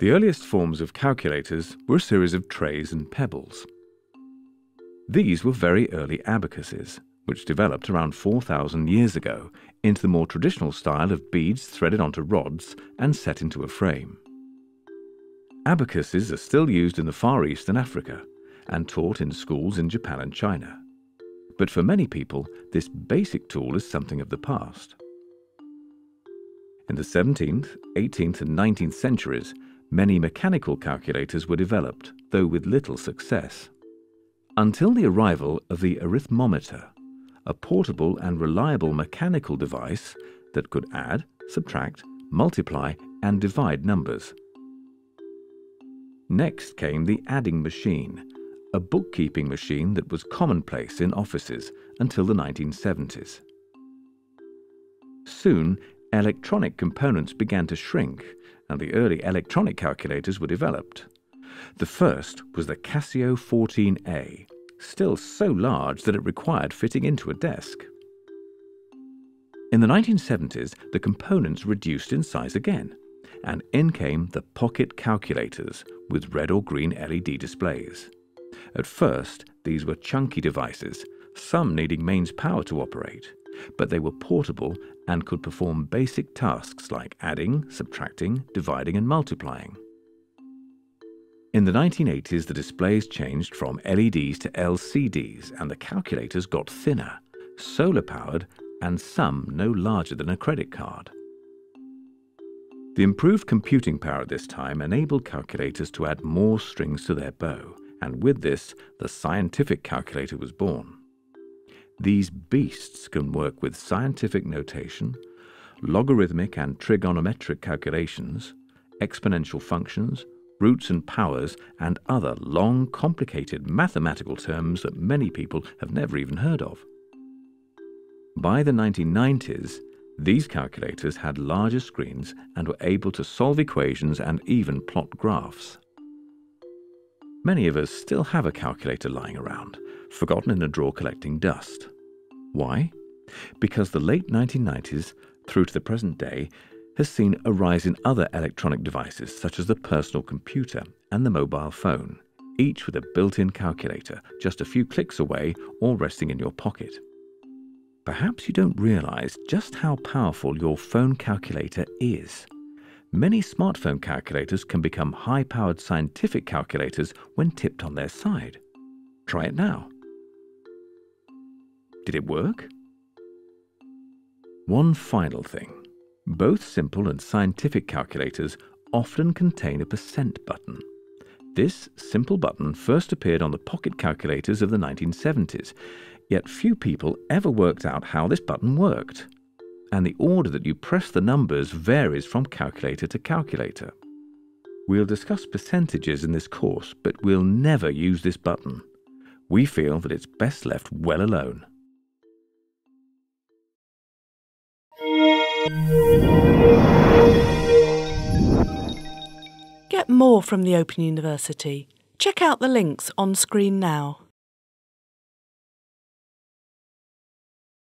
The earliest forms of calculators were a series of trays and pebbles. These were very early abacuses, which developed around 4,000 years ago into the more traditional style of beads threaded onto rods and set into a frame. Abacuses are still used in the Far East and Africa, and taught in schools in Japan and China. But for many people, this basic tool is something of the past. In the 17th, 18th, and 19th centuries, many mechanical calculators were developed, though with little success. Until the arrival of the arithmometer, a portable and reliable mechanical device that could add, subtract, multiply, and divide numbers. Next came the adding machine, a bookkeeping machine that was commonplace in offices until the 1970s. Soon, electronic components began to shrink, and the early electronic calculators were developed. The first was the Casio 14A, still so large that it required fitting into a desk. In the 1970s, the components reduced in size again, and in came the pocket calculators with red or green LED displays. At first, these were chunky devices, some needing mains power to operate, but they were portable and could perform basic tasks like adding, subtracting, dividing, and multiplying. In the 1980s, the displays changed from LEDs to LCDs, and the calculators got thinner, solar-powered, and some no larger than a credit card. The improved computing power at this time enabled calculators to add more strings to their bow, and with this, the scientific calculator was born. These beasts can work with scientific notation, logarithmic and trigonometric calculations, exponential functions, roots and powers, and other long, complicated mathematical terms that many people have never even heard of. By the 1990s, these calculators had larger screens and were able to solve equations and even plot graphs. Many of us still have a calculator lying around, forgotten in a drawer collecting dust. Why? Because the late 1990s through to the present day has seen a rise in other electronic devices such as the personal computer and the mobile phone, each with a built-in calculator just a few clicks away or resting in your pocket. Perhaps you don't realize just how powerful your phone calculator is. Many smartphone calculators can become high-powered scientific calculators when tipped on their side. Try it now. Did it work? One final thing. Both simple and scientific calculators often contain a percent button. This simple button first appeared on the pocket calculators of the 1970s, yet few people ever worked out how this button worked. And the order that you press the numbers varies from calculator to calculator. We'll discuss percentages in this course, but we'll never use this button. We feel that it's best left well alone. Get more from the Open University. Check out the links on screen now.